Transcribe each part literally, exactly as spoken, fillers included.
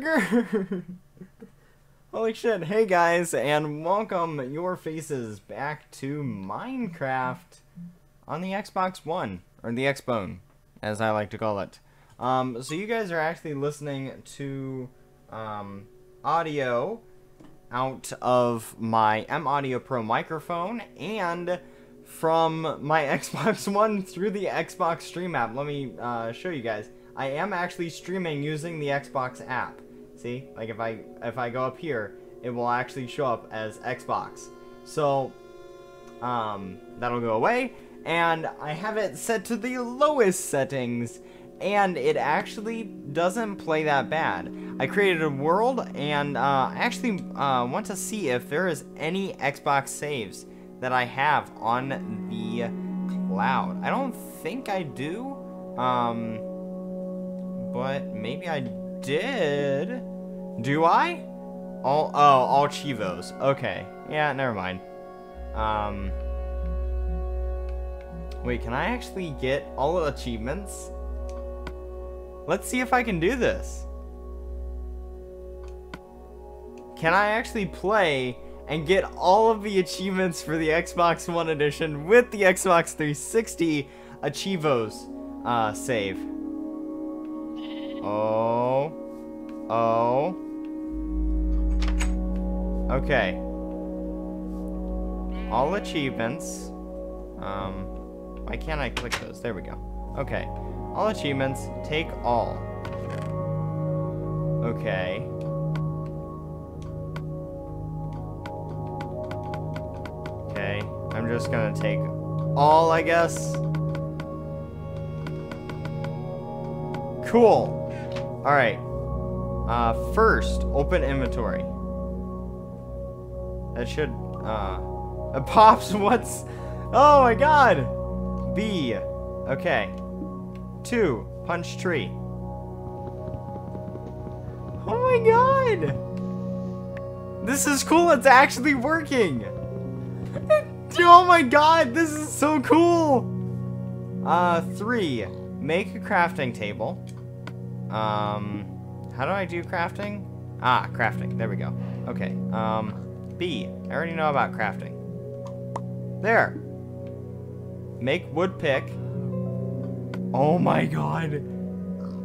burger! Holy shit, hey guys, and welcome your faces back to Minecraft on the Xbox One, or the Xbone, as I like to call it. Um, so you guys are actually listening to um, audio out of my M-Audio Pro microphone, and from my Xbox One through the Xbox Stream app. Let me uh, show you guys. I am actually streaming using the Xbox app. See, like if I if I go up here, it will actually show up as Xbox. So um, that'll go away, and I have it set to the lowest settings, and it actually doesn't play that bad. I created a world, and uh, I actually uh, want to see if there is any Xbox saves that I have on the cloud. I don't think I do, um, but maybe I do. Did do I all oh all Chivos? Okay, yeah, never mind. Um, wait, can I actually get all the achievements? Let's see if I can do this. Can I actually play and get all of the achievements for the Xbox One edition with the Xbox three sixty Achievos uh, save? Oh, oh, okay, all achievements, um, why can't I click those, there we go, okay, all achievements, take all, okay, okay, I'm just gonna take all, I guess, cool. Alright, uh, first, open inventory. That should, uh, it pops, what's, oh my god! B, okay. Two, punch tree. Oh my god! This is cool, it's actually working! Oh my god, this is so cool! Uh, three, make a crafting table. Um, how do I do crafting? Ah, crafting. There we go. Okay. Um, B. I already know about crafting. There. Make wood pick. Oh my god.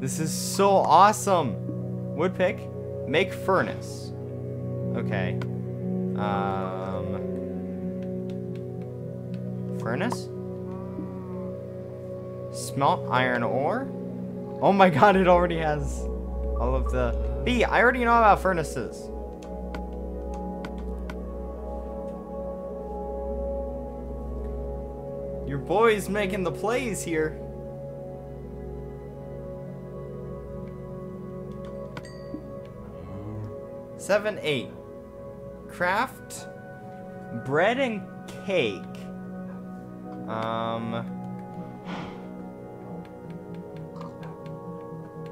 This is so awesome. Wood pick. Make furnace. Okay. Um, furnace? Smelt iron ore? Oh my god, it already has all of the... B, I already know about furnaces. Your boy's making the plays here. Seven, eight. Craft bread and cake. Um...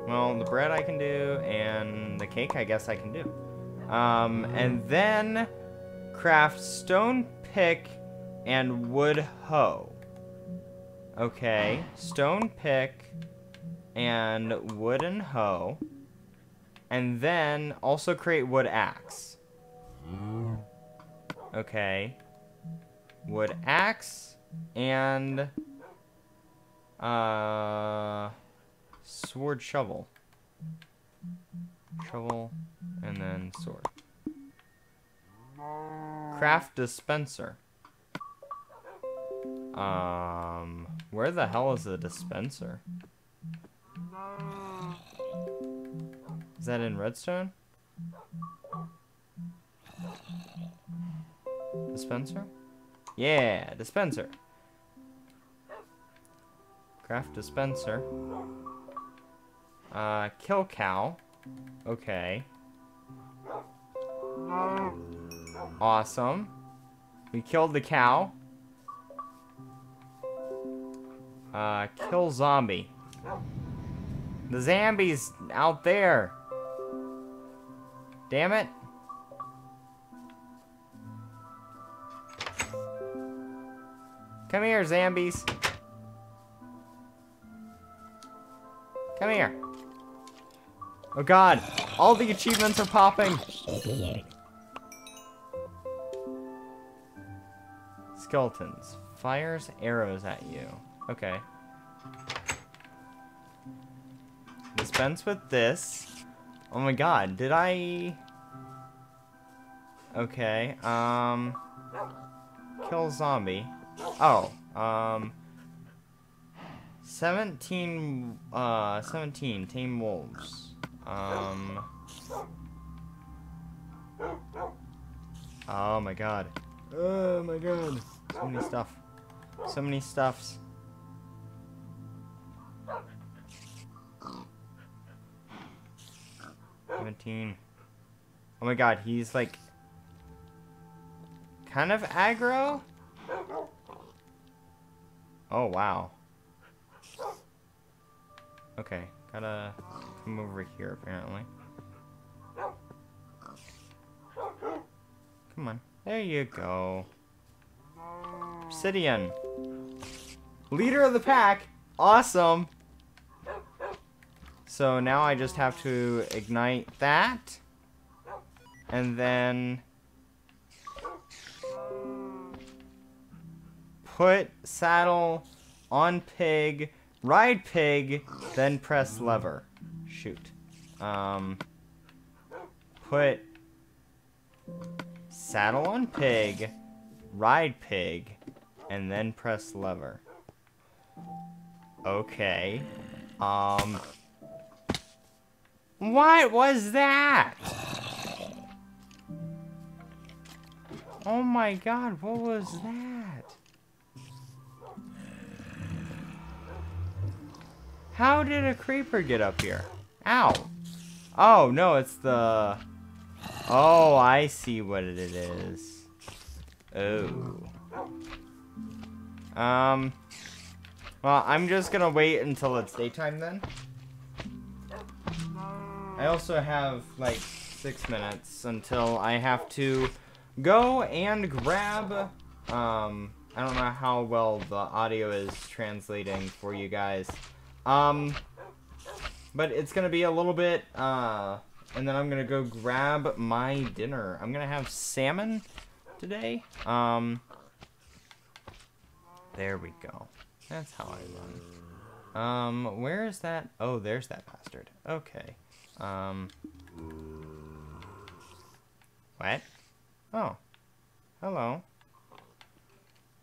Well, the bread I can do, and the cake I guess I can do. Um, and then craft stone pick and wood hoe. Okay, stone pick and wooden hoe. And then also create wood axe. Okay, wood axe and... Uh... sword, shovel, shovel, and then sword. Craft dispenser. Um, where the hell is the dispenser? Is that in redstone? Dispenser? Yeah, dispenser. Craft dispenser. Uh, kill cow. Okay. Awesome. We killed the cow. Uh, kill zombie. The zombie's out there. Damn it. Come here, zombies. Come here. Oh god! All the achievements are popping. Skeletons. Fires arrows at you. Okay. Dispense with this. Oh my god, did I... Okay, um... kill zombie. Oh, um... seventeen, uh, seventeen tame wolves. Um... Oh my god. Oh my god. So many stuff. So many stuffs. seventeen. Oh my god, he's like... kind of aggro? Oh, wow. Okay, gotta come over here, apparently. Come on. There you go. Obsidian. Leader of the pack. Awesome. So now I just have to ignite that. And then... put saddle on pig, ride pig, then press lever. Shoot. Um, put saddle on pig, ride pig, and then press lever. Okay. Um, what was that? Oh my god, what was that? How did a creeper get up here? Ow. Oh, no, it's the... oh, I see what it is. Oh. Um. Well, I'm just gonna wait until it's daytime then. I also have, like, six minutes until I have to go and grab... Um, I don't know how well the audio is translating for you guys. Um, but it's gonna be a little bit, uh, and then I'm gonna go grab my dinner. I'm gonna have salmon today. Um, there we go. That's how I run. Um, where is that? Oh, there's that bastard. Okay. Um, what? Oh, hello.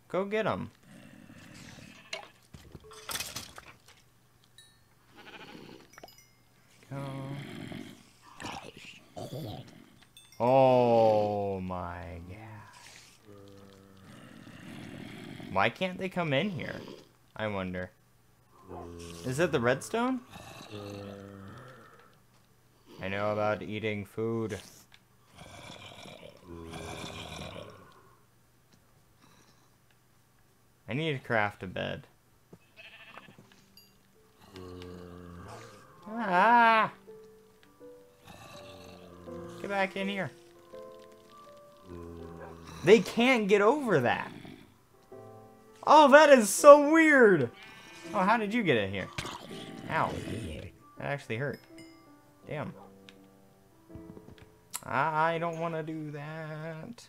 Go get him. Oh. Oh my god. Why can't they come in here? I wonder. Is it the redstone? I know about eating food. I need to craft a bed. Ah! Get back in here. They can't get over that. Oh, that is so weird. Oh, how did you get in here? Ow. That actually hurt. Damn. I don't want to do that.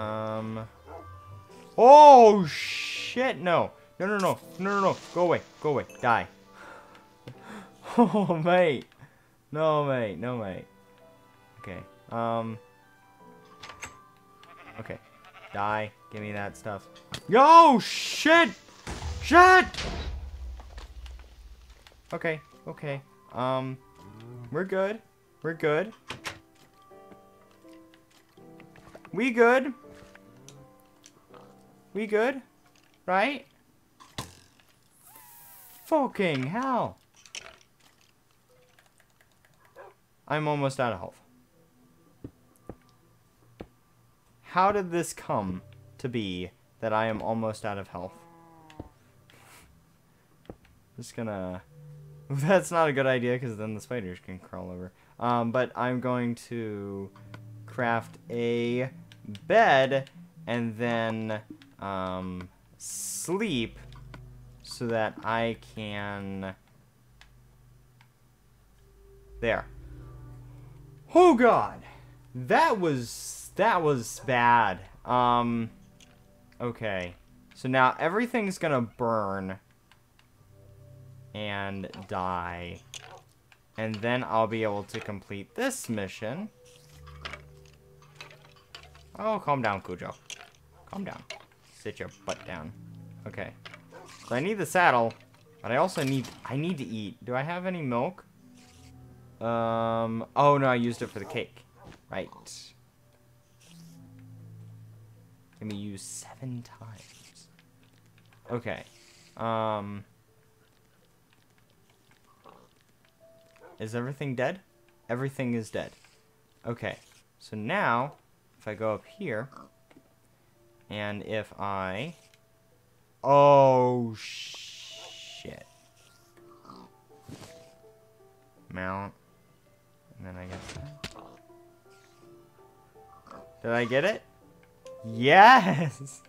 Um. Oh, shit. No. No, no, no. No, no, no. Go away. Go away. Die. Oh, mate. No, mate. No, mate. Okay. Um. Okay. Die. Give me that stuff. Yo, shit! Shit! Okay. Okay. Um. We're good. We're good. We good. We good. Right? Fucking hell. I'm almost out of health. How did this come to be that I am almost out of health? Just gonna... that's not a good idea because then the spiders can crawl over. Um, but I'm going to craft a bed and then um, sleep so that I can... There. Oh God, that was that was bad. Um, okay. So now everything's gonna burn and die, and then I'll be able to complete this mission. Oh, calm down, Cujo. Calm down. Sit your butt down. Okay. So I need the saddle, but I also need I need to eat. Do I have any milk? Um. Oh no, I used it for the cake. Right. Let me use seven times. Okay. Um. Is everything dead? Everything is dead. Okay. So now, if I go up here, and if I, oh shit, mount. And then I guess... Did I get it? Yes!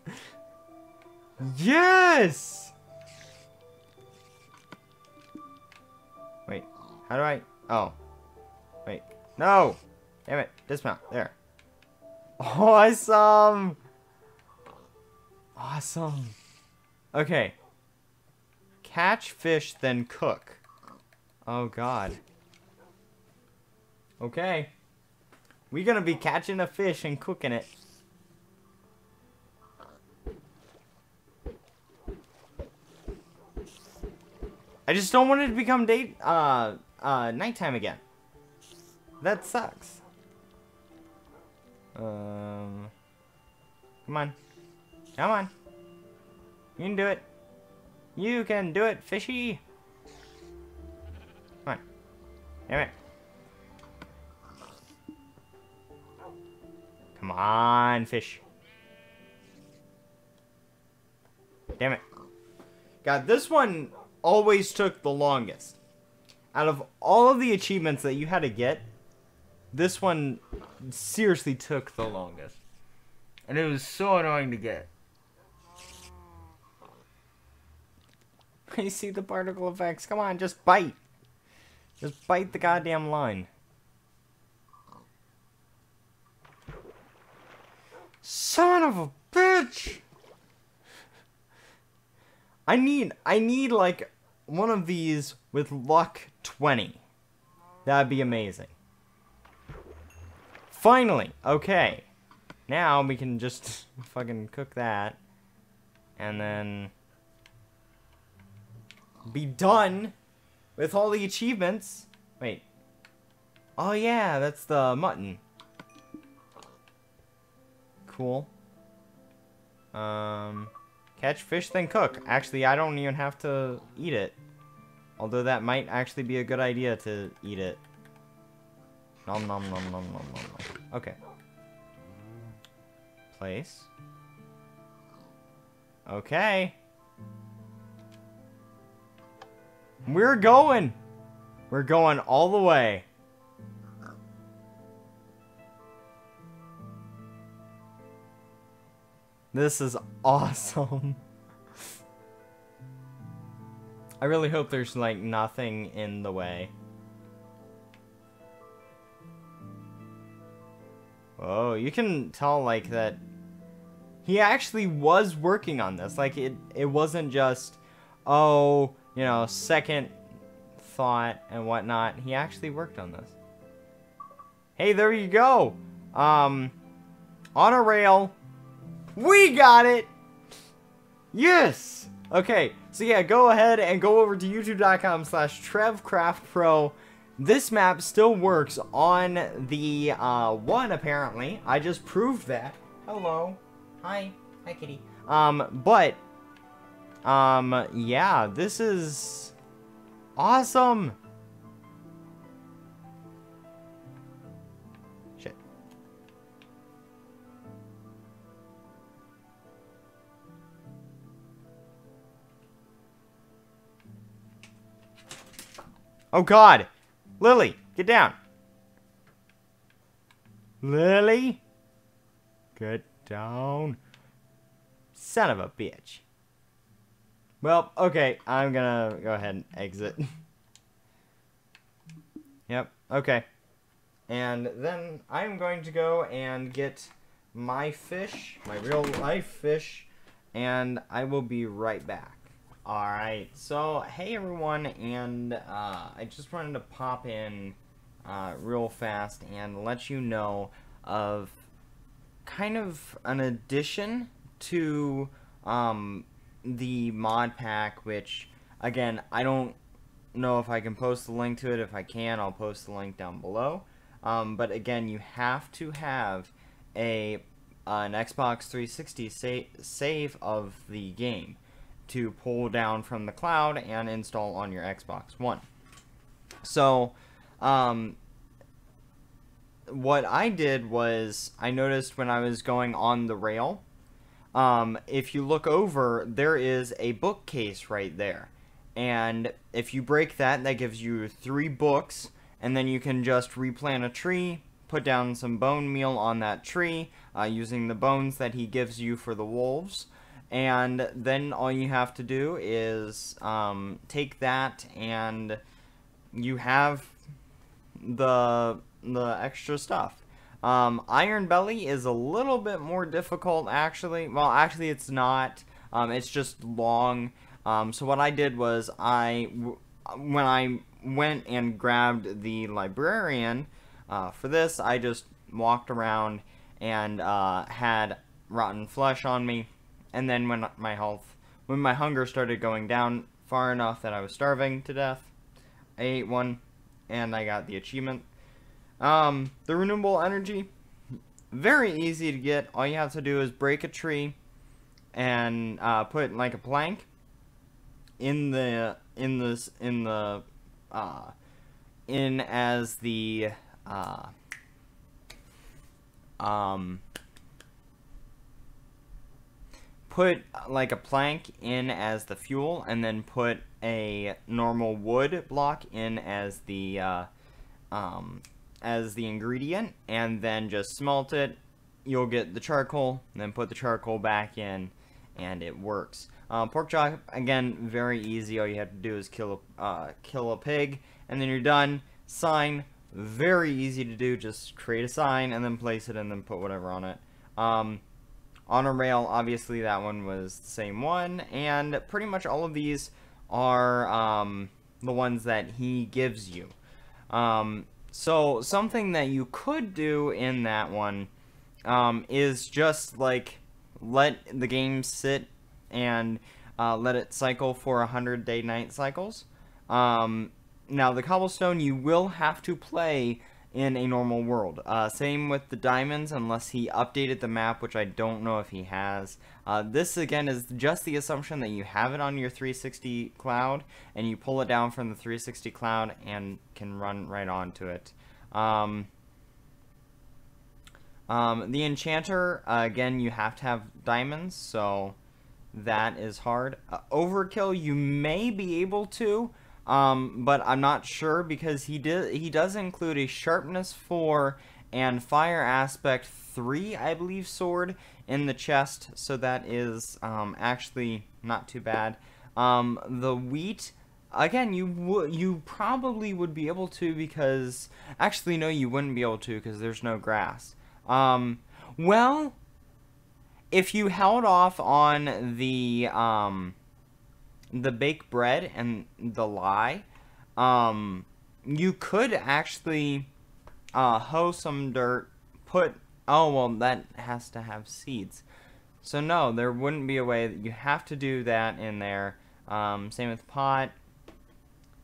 Yes! Wait, how do I... Oh. Wait. No! Damn it. Dismount. There. Awesome! Awesome. Okay. Catch fish, then cook. Oh, God. Okay. We're gonna be catching a fish and cooking it. I just don't want it to become day, uh, uh, nighttime again. That sucks. Um, come on. Come on. You can do it. You can do it, fishy. Come on. Damn it. Come on, fish. Damn it. God, this one always took the longest. Out of all of the achievements that you had to get, this one seriously took the longest. And it was so annoying to get. I see the particle effects. Come on, just bite. Just bite the goddamn line. Son of a bitch! I need, I need like one of these with luck twenty. That'd be amazing. Finally! Okay. Now we can just fucking cook that. And then... be done with all the achievements. Wait. Oh yeah, that's the mutton. Cool. Um, catch fish, then cook. Actually, I don't even have to eat it. Although that might actually be a good idea to eat it. Nom nom nom nom nom nom nom. Okay. Place. Okay. We're going. We're going all the way. This is awesome. I really hope there's like nothing in the way. Oh, you can tell like that he actually was working on this. Like it it wasn't just, oh, you know, second thought and whatnot. He actually worked on this. Hey, there you go. Um on a rail. We got it! Yes! Okay, so yeah, go ahead and go over to youtube.com slash TrevCraftPro. This map still works on the uh, one, apparently. I just proved that. Hello. Hi. Hi, kitty. Um, but, um, yeah, this is awesome. Oh God, Lily, get down. Lily, get down. Son of a bitch. Well, okay, I'm gonna go ahead and exit. Yep, Okay. And then I'm going to go and get my fish, my real life fish, and I will be right back. Alright, so hey everyone, and uh, I just wanted to pop in uh, real fast and let you know of kind of an addition to um, the mod pack, which, again, I don't know if I can post the link to it. If I can, I'll post the link down below. Um, but again, you have to have a uh, an Xbox three sixty sa save of the game to pull down from the cloud and install on your Xbox One. So, um, what I did was, I noticed when I was going on the rail, um, if you look over, there is a bookcase right there. And if you break that, that gives you three books. And then you can just replant a tree, put down some bone meal on that tree, uh, using the bones that he gives you for the wolves. And then all you have to do is um, take that, and you have the, the extra stuff. Um, Iron Belly is a little bit more difficult, actually. Well, actually it's not. Um, it's just long. Um, so what I did was I, when I... went and grabbed the librarian uh, for this. I just walked around and uh, had rotten flesh on me, and then when my health, when my hunger started going down far enough that I was starving to death, I ate one, and I got the achievement. Um, the renewable energy, very easy to get. All you have to do is break a tree and uh, put like a plank in the in this in the Uh, in as the, uh, um, put like a plank in as the fuel, and then put a normal wood block in as the, uh, um, as the ingredient, and then just smelt it. You'll get the charcoal, and then put the charcoal back in, and it works. Uh, pork chop, again, very easy. All you have to do is kill a, uh, kill a pig, and then you're done. Sign, very easy to do. Just create a sign, and then place it, and then put whatever on it. Um, on a rail, obviously, that one was the same one, and pretty much all of these are um, the ones that he gives you. Um, so, something that you could do in that one um, is just, like, let the game sit and uh, let it cycle for one hundred day night cycles. Um, now, the cobblestone you will have to play in a normal world. Uh, same with the diamonds, unless he updated the map, which I don't know if he has. Uh, this, again, is just the assumption that you have it on your three sixty cloud, and you pull it down from the three sixty cloud and can run right onto it. Um, um, the enchanter, uh, again, you have to have diamonds, so that is hard. Uh, overkill, you may be able to, um, but I'm not sure, because he did he does include a sharpness four and fire aspect three, I believe, sword in the chest, so that is um, actually not too bad. Um, the wheat, again, you would you probably would be able to, because actually no, you wouldn't be able to, because there's no grass. Um, well. If you held off on the, um, the baked bread and the lye, um, you could actually, uh, hoe some dirt, put, oh, well, that has to have seeds. So, no, there wouldn't be a way that you have to do that in there. Um, same with pot.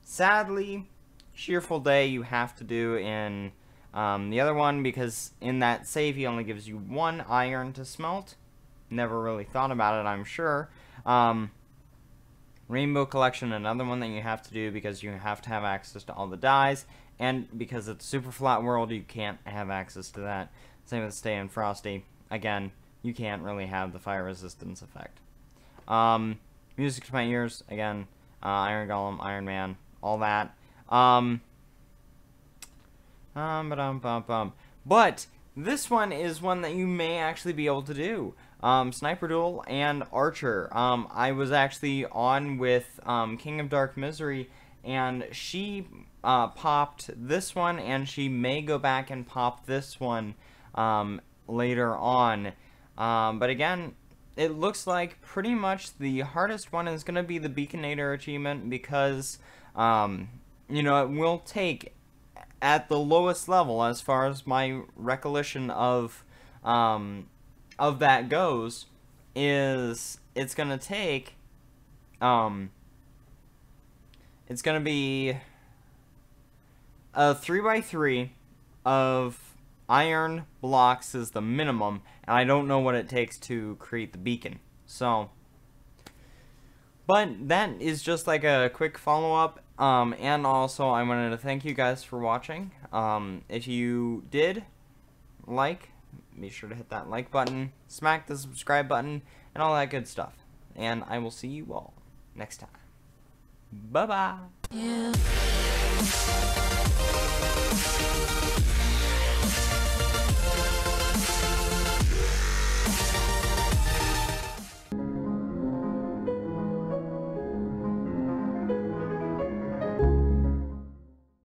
Sadly, Cheerful Day you have to do in, um, the other one, because in that save, he only gives you one iron to smelt. Never really thought about it, I'm sure. Um, Rainbow Collection, another one that you have to do, because you have to have access to all the dyes, and because it's a super flat world, you can't have access to that. Same with Stay and Frosty. Again, you can't really have the fire resistance effect. Um, music to my ears, again, uh, Iron Golem, Iron Man, all that. Um, um, ba-dum, bum, bum. But this one is one that you may actually be able to do. Um, Sniper Duel and Archer. Um, I was actually on with um, King of Dark Misery, and she uh, popped this one, and she may go back and pop this one um, later on. Um, but again, it looks like pretty much the hardest one is going to be the Beaconator achievement, because, um, you know, it will take at the lowest level as far as my recollection of, um, of that goes, is it's going to take, um, it's going to be a three by three of iron blocks is the minimum, and I don't know what it takes to create the beacon. So, but that is just like a quick follow-up, um, and also I wanted to thank you guys for watching. Um, if you did like, be sure to hit that like button, smack the subscribe button, and all that good stuff. And I will see you all next time. Bye-bye! Yeah.